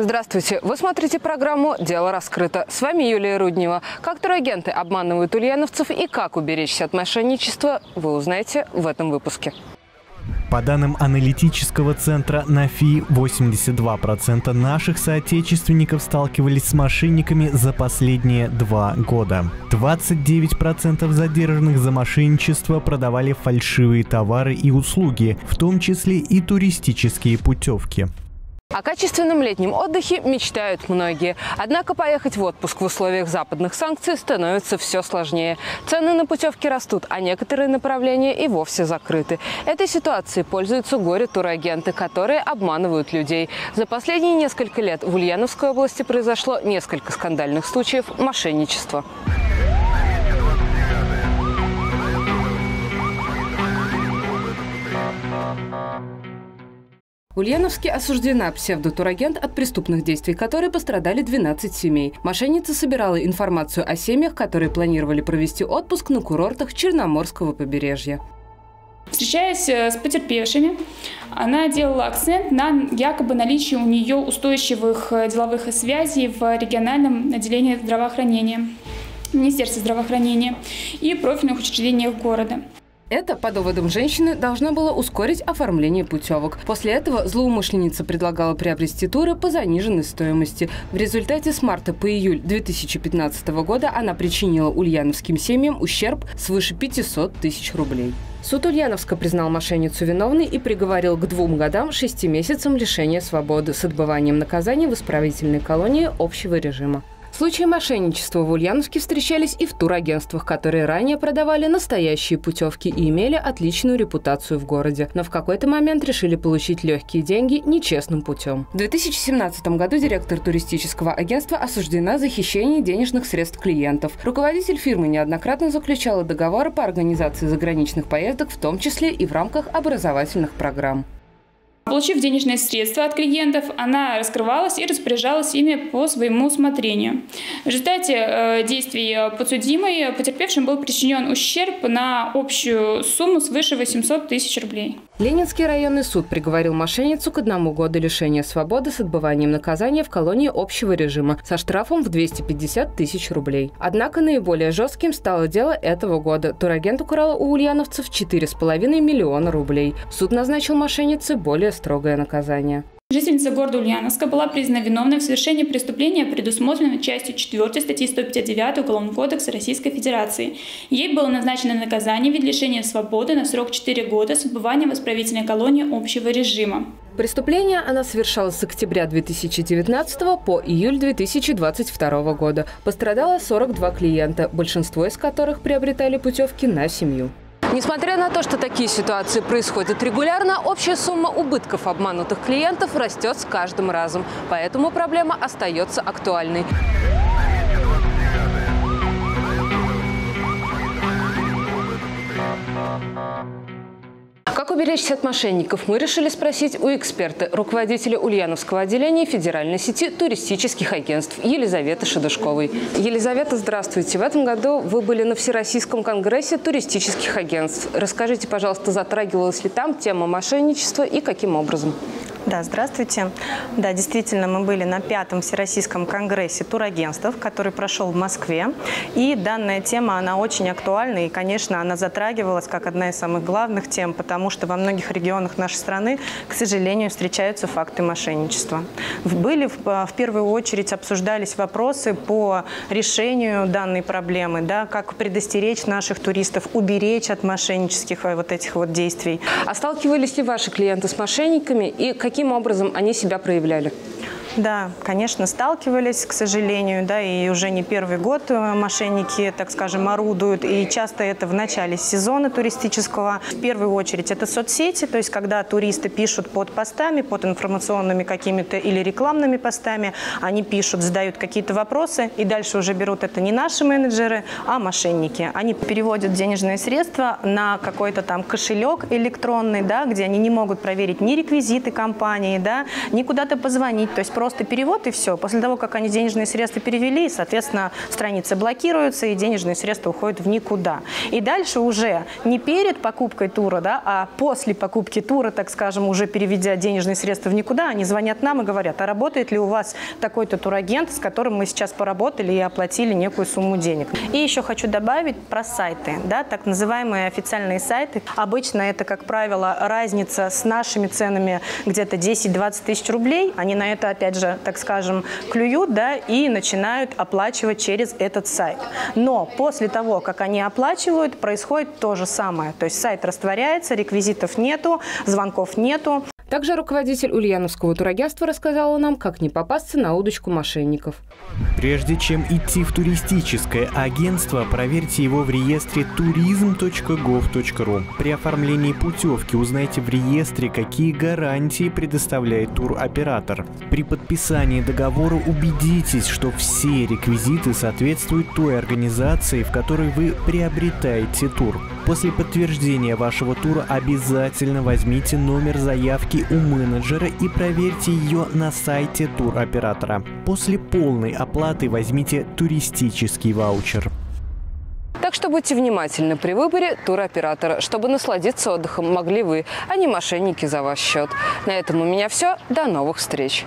Здравствуйте! Вы смотрите программу «Дело раскрыто». С вами Юлия Руднева. Как турагенты обманывают ульяновцев и как уберечься от мошенничества, вы узнаете в этом выпуске. По данным аналитического центра Нафи, 82% наших соотечественников сталкивались с мошенниками за последние 2 года. 29% задержанных за мошенничество продавали фальшивые товары и услуги, в том числе и туристические путевки. О качественном летнем отдыхе мечтают многие. Однако поехать в отпуск в условиях западных санкций становится все сложнее. Цены на путевки растут, а некоторые направления и вовсе закрыты. Этой ситуацией пользуются горе-турагенты, которые обманывают людей. За последние несколько лет в Ульяновской области произошло несколько скандальных случаев мошенничества. В Ульяновске осуждена псевдотурагент, от преступных действий которой пострадали 12 семей. Мошенница собирала информацию о семьях, которые планировали провести отпуск на курортах Черноморского побережья. Встречаясь с потерпевшими, она делала акцент на якобы наличии у нее устойчивых деловых связей в региональном отделении здравоохранения, Министерстве здравоохранения и профильных учреждениях города. Это, по доводам женщины, должно было ускорить оформление путевок. После этого злоумышленница предлагала приобрести туры по заниженной стоимости. В результате с марта по июль 2015 года она причинила ульяновским семьям ущерб свыше 500 тысяч рублей. Суд Ульяновска признал мошенницу виновной и приговорил к 2 годам 6 месяцам лишения свободы с отбыванием наказания в исправительной колонии общего режима. Случаи мошенничества в Ульяновске встречались и в турагентствах, которые ранее продавали настоящие путевки и имели отличную репутацию в городе, но в какой-то момент решили получить легкие деньги нечестным путем. В 2017 году директор туристического агентства осуждена за хищение денежных средств клиентов. Руководитель фирмы неоднократно заключала договоры по организации заграничных поездок, в том числе и в рамках образовательных программ. Получив денежные средства от клиентов, она раскрывалась и распоряжалась ими по своему усмотрению. В результате действий подсудимой потерпевшим был причинен ущерб на общую сумму свыше 800 тысяч рублей. Ленинский районный суд приговорил мошенницу к 1 году лишения свободы с отбыванием наказания в колонии общего режима со штрафом в 250 тысяч рублей. Однако наиболее жестким стало дело этого года. Турагент украл у ульяновцев 4,5 миллиона рублей. Суд назначил мошеннице более строгое наказание. Жительница города Ульяновска была признана виновной в совершении преступления, предусмотренного частью 4 статьи 159 Уголовного кодекса Российской Федерации. Ей было назначено наказание в виде лишения свободы на срок 4 года с отбыванием в исправительной колонии общего режима. Преступление она совершала с октября 2019 по июль 2022 года. Пострадало 42 клиента, большинство из которых приобретали путевки на семью. Несмотря на то, что такие ситуации происходят регулярно, общая сумма убытков обманутых клиентов растет с каждым разом. Поэтому проблема остается актуальной. Как уберечься от мошенников, мы решили спросить у эксперта, руководителя Ульяновского отделения Федеральной сети туристических агентств Елизаветы Шедышковой. Елизавета, здравствуйте. В этом году вы были на Всероссийском конгрессе туристических агентств. Расскажите, пожалуйста, затрагивалась ли там тема мошенничества и каким образом? Да, здравствуйте. Да, действительно, мы были на 5-м Всероссийском конгрессе турагентств, который прошел в Москве. И данная тема, она очень актуальна. И, конечно, она затрагивалась как одна из самых главных тем, потому что во многих регионах нашей страны, к сожалению, встречаются факты мошенничества. В первую очередь обсуждались вопросы по решению данной проблемы, да, как предостеречь наших туристов, уберечь от мошеннических этих действий. А сталкивались ли ваши клиенты с мошенниками и каким образом они себя проявляли? Да, конечно, сталкивались, к сожалению, да, и уже не первый год мошенники, так скажем, орудуют, и часто это в начале сезона туристического. В первую очередь это соцсети, то есть когда туристы пишут под постами, под информационными какими-то или рекламными постами, они пишут, задают какие-то вопросы, и дальше уже берут это не наши менеджеры, а мошенники. Они переводят денежные средства на какой-то там кошелек электронный, да, где они не могут проверить ни реквизиты компании, да, ни куда-то позвонить, то есть просто перевод и все. После того, как они денежные средства перевели, соответственно, страницы блокируются и денежные средства уходят в никуда. И дальше уже не перед покупкой тура, да, а после покупки тура, так скажем, уже переведя денежные средства в никуда, они звонят нам и говорят, а работает ли у вас такой-то турагент, с которым мы сейчас поработали и оплатили некую сумму денег. И еще хочу добавить про сайты, да, так называемые официальные сайты. Обычно это, как правило, разница с нашими ценами где-то 10-20 тысяч рублей. Они на это, опять же, так скажем, клюют, да, и начинают оплачивать через этот сайт. Но после того, как они оплачивают, происходит то же самое. То есть сайт растворяется, реквизитов нету, звонков нету. Также руководитель Ульяновского турагентства рассказала нам, как не попасться на удочку мошенников. Прежде чем идти в туристическое агентство, проверьте его в реестре tourism.gov.ru. При оформлении путевки узнайте в реестре, какие гарантии предоставляет туроператор. При подписании договора убедитесь, что все реквизиты соответствуют той организации, в которой вы приобретаете тур. После подтверждения вашего тура обязательно возьмите номер заявки у менеджера и проверьте ее на сайте туроператора. После полной оплаты возьмите туристический ваучер. Так что будьте внимательны при выборе туроператора, чтобы насладиться отдыхом могли вы, а не мошенники за ваш счет. На этом у меня все. До новых встреч!